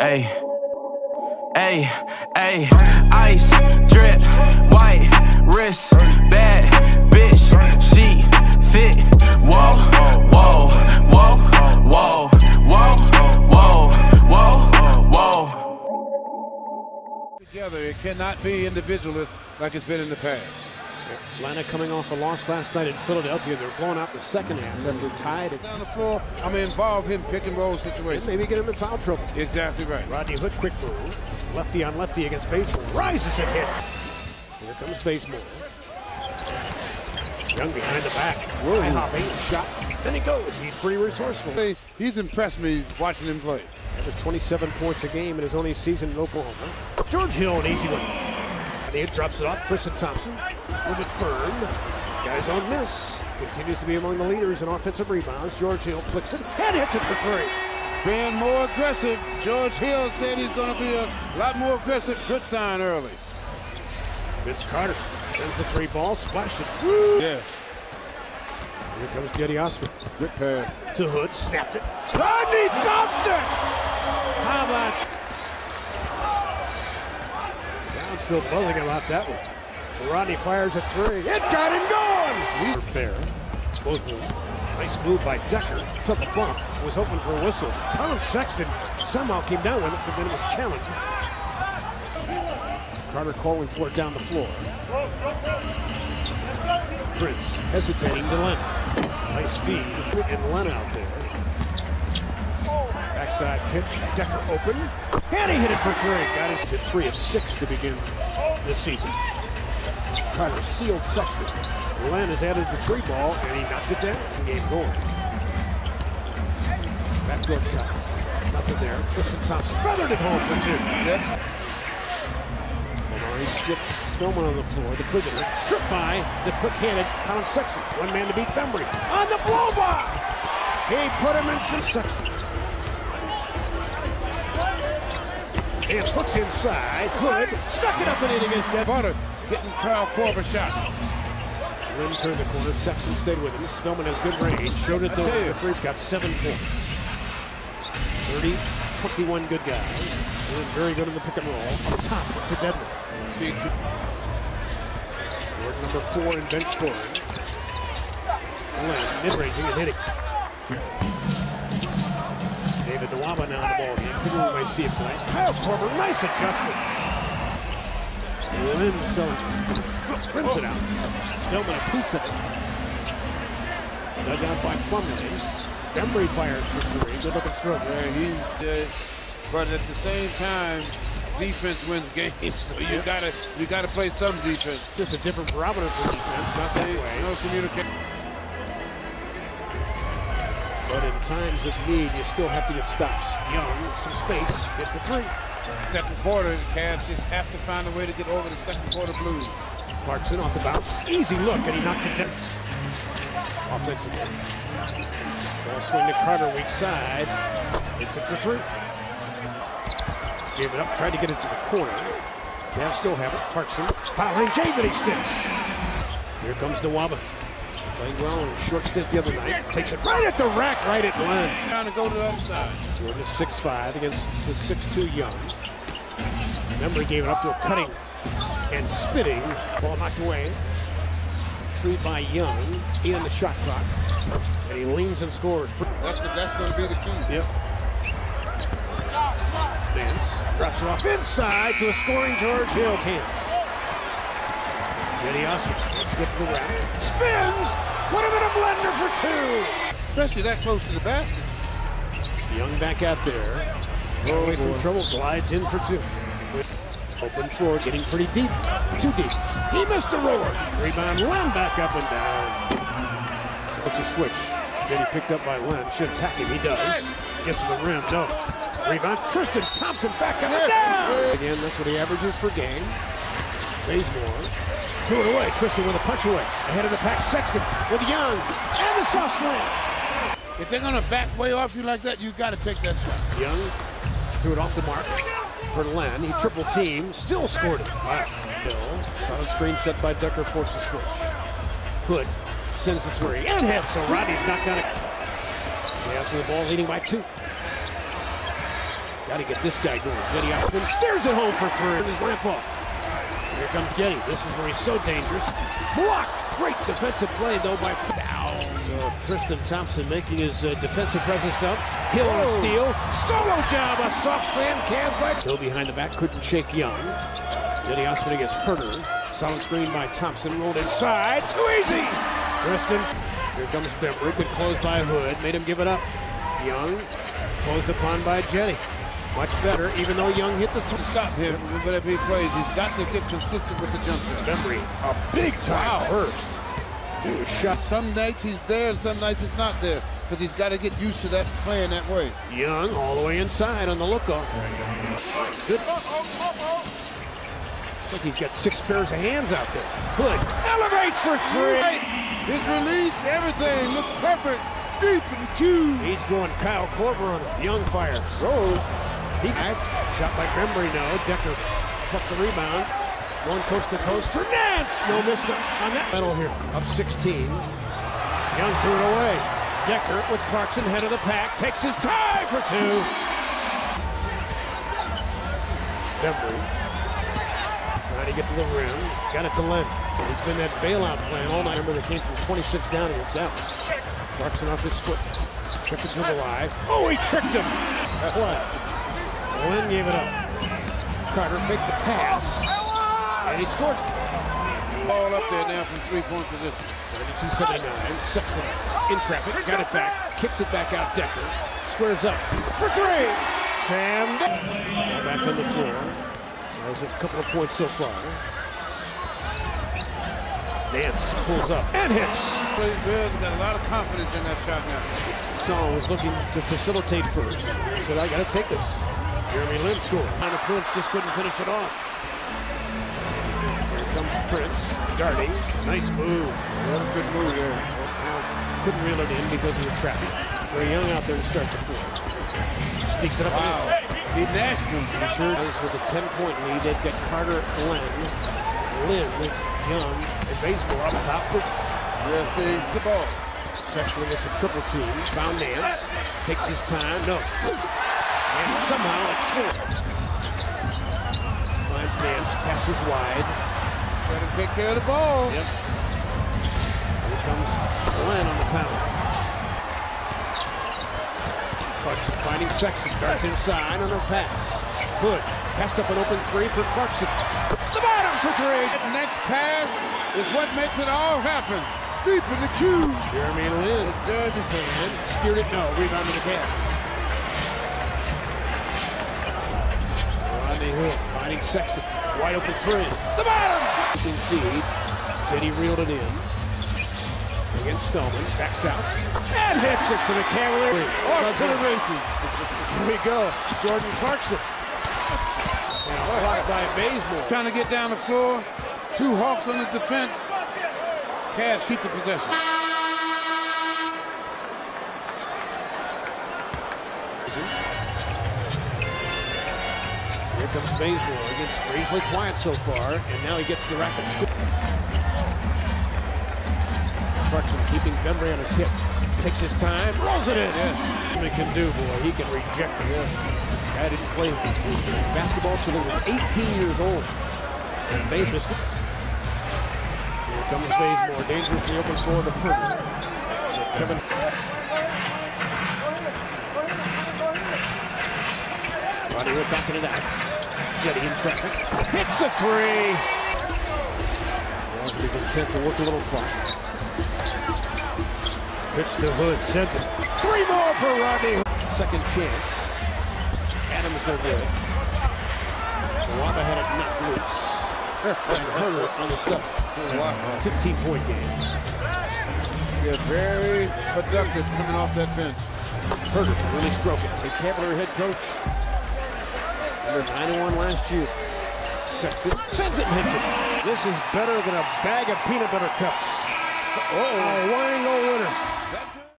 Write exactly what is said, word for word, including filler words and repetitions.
Ayy, ayy, ayy, ice, drip, white, wrist, bad, bitch, she, fit, whoa, whoa, whoa, whoa, whoa, whoa, whoa, whoa. Together, it cannot be individualist like it's been in the past. Atlanta coming off a loss last night in Philadelphia. They're blowing out the second half after tied. Down the floor, I'm going to involve him pick and roll situation. Maybe get him in foul trouble. Exactly right. Rodney Hood, quick move. Lefty on lefty against Bazemore. Rises and hits. Here comes Bazemore. Young behind the back. High hop, eight shot. Then he goes. He's pretty resourceful. Hey, he's impressed me watching him play. That was twenty-seven points a game in his only season in Oklahoma. George Hill, an easy one. It drops it off. Tristan Thompson, a little bit firm. Guys on miss. Continues to be among the leaders in offensive rebounds. George Hill flicks it and hits it for three. Being more aggressive. George Hill said he's going to be a lot more aggressive. Good sign early. Vince Carter sends the three ball, splashed it. Woo! Yeah. Here comes Jetty Oskar. Good pass to Hood, snapped it. Rodney Thompson. How about? Still buzzing about that one. Rodney fires a three. It got him going! Bear. Both move. Nice move by Decker. Took a bump. Was hoping for a whistle. Collin Sexton somehow came down with it, but then it was challenged. Carter calling for it down the floor. Prince hesitating to Len. Nice feed. And Len out there. Backside pitch. Decker open. And he hit it for three. Got his to three of six to begin this season. Carter sealed Sexton. Len has added the three ball, and he knocked it down. Game going. Backdoor cuts. Nothing there. Tristan Thompson feathered it home for two. Yep. He skipped Snowman on the floor. The quick stripped by the quick-handed Collin Sexton. One man to beat Bembry on the blow by. He put him in some Sexton. Nance looks inside. Hood stuck it up and in against Decker. Butter getting Kyle Korver shot. Lin turned the corner. Sexton stayed with him. Snowman has good range. Showed it though. The three's got seven points. thirty, twenty-one good guys. Lin very good in the pick and roll. Up top to Decker. Jordan number four in bench scoring. Lin mid-ranging and hitting. David Nawaba now on the ball game. Figure we might see it play. Kyle Korver, nice adjustment. Lin selling. Rims it out. Snowman a piece of it. Dug out by Plumlee. Embry fires for three. Good looking stroke. Yeah, he did. But at the same time, defense wins games. So you yep. gotta you gotta play some defense. Just a different barometer for defense, not that they, way. No communication. But in times of need, you still have to get stops. Young, some space, hit the three. Second quarter, the Cavs just have to find a way to get over the second quarter blues. Clarkson off the bounce. Easy look, and he knocked it down. Offensively. Ball swing to Carter, weak side. Hits it for three. Gave it up, tried to get it to the corner. Cavs still have it. Clarkson, foul line J, but he sticks. Here comes Nawaba. Playing well on a short stint the other night. Takes it right at the rack, right at Len. Trying to go to the other side. Jordan is six five against the six two Young. Embry gave it up to a cutting and spitting. Ball knocked away. Tree by Young. He on the shot clock. And he leans and scores. That's, the, that's going to be the key. Yep. Nance drops it off inside to a scoring George Hill. Kansas. Jetty Oskar wants to get to the rack. Spins! Put him in a blender for two! Especially that close to the basket. Young back out there. Throw away from trouble, glides in for two. Open floor, getting pretty deep. Too deep. He missed a roller. Rebound, Len back up and down. It's a switch. Jenny picked up by Len. Should attack him, he does. Gets to the rim, no. Rebound, Tristan Thompson back up and down! Again, that's what he averages per game. Bazemore threw it away. Tristan with a punch away. Ahead of the pack, Sexton with Young and the soft slam. If they're going to back way off you like that, you got to take that shot. Young threw it off the mark for Len. He triple teamed, still scored it. Wow. Bill, solid screen set by Decker, forced the switch. Hood sends the three and hits. So Rodney's knocked down a. They also the ball leading by two. Got to get this guy going. Jetty Oskar steers it home for three. He's ramp off. Here comes Jetty. This is where he's so dangerous. Blocked. Great defensive play, though, by Powell. So Tristan Thompson making his uh, defensive presence felt. Hill on a steal. Solo job. A soft slam. Cavs back. Hill behind the back. Couldn't shake Young. Jetty Oskar against Herder. Solid screen by Thompson. Rolled inside. Too easy. Tristan. Here comes Bembry. Good close by Hood. Made him give it up. Young. Closed upon by Jetty. Much better, even though Young hit the three. Stop him, but if he plays, he's got to get consistent with the jump shot. Embry, a big time burst. He was shot. Some nights he's there, and some nights he's not there, because he's got to get used to that playing that way. Young all the way inside on the look-off. Good. Looks like he's got six pairs of hands out there. Hood elevates for three. Right. His release, everything looks perfect. Deep and cute. He's going Kyle Korver on it. Young fires. Oh. He shot by Bembry now. Decker took the rebound. One coast to coast for Nance. No miss on that medal here. Up sixteen. Young threw it away. Decker with Clarkson head of the pack. Takes his tie for two. Bembry trying to get to the rim. Got it to Len. He's been that bailout plan all night. Remember they came from twenty-six down against Dallas. Clarkson off his foot. Tricked it to the line. Oh, he tricked him. That's what? Glenn gave it up. Carter faked the pass, and he scored it. All up there now from three-point position. thirty-two seventy-nine, six in traffic, got it back, kicks it back out Decker, squares up for three. Sam back on the floor. There's a couple of points so far. Nance pulls up and hits. Plays good, got a lot of confidence in that shot now. Saul was looking to facilitate first. He said, I got to take this. Jeremy Lin scored. On a Prince, just couldn't finish it off. Here comes Prince, darting. Nice move. What a good move there. Couldn't reel it in because of the traffic. Trey Young out there to start the fourth. Sneaks it up. Wow. He dashed him. He sure does with a ten-point lead. They've got Carter, Len, Lin, Young, and Bazemore up top. Yeah, see, it's the ball. Sexton is a triple two. Found Nance. Takes his time. No. And somehow it scores. Finds Nance, passes wide. Gotta take care of the ball. Yep. Here comes Glenn on the pound. Clarkson finding Sexton. Darts inside on her pass. Hood passed up an open three for Clarkson. The bottom for three. That next pass is what makes it all happen. Deep in the two. Jeremy Lin. The judge is in. Steered it no. Rebound to the Cavs. Hood finding Sexton, wide open three. The bottom! Feed. Jetty reeled it in. Against Spellman, backs out. And hits it to the Cavaliers. Off to the races. Here we go, Jordan Clarkson. And a block by Bazemore. Trying to get down the floor. Two Hawks on the defense. Cavs keep the possession. Here comes Bazemore against strangely quiet so far, and now he gets the racket scoop. Clarkson keeping Bembry on his hip. Takes his time, rolls it in. Yes. He can do, boy. He can reject it. Yeah. I didn't play basketball till he was eighteen years old. And Bazemore. Here comes Bazemore, dangerously open floor to Herder. So Kevin. Rodney Hood back into the axe. Jetty in traffic, hits a three. Well, he's content to work a little clock. Pitch to Hood, sends it. Three more for Rodney Hood. Second chance. Adams going to get it. Nawaba had it knocked loose. And Herder on the stuff. fifteen-point game. Yeah, very productive coming off that bench. Herder really stroking. The Cavalier head coach. nine one last year. Sexton sends it and hits it. This is better than a bag of peanut butter cups. Uh oh, a winning goal winner.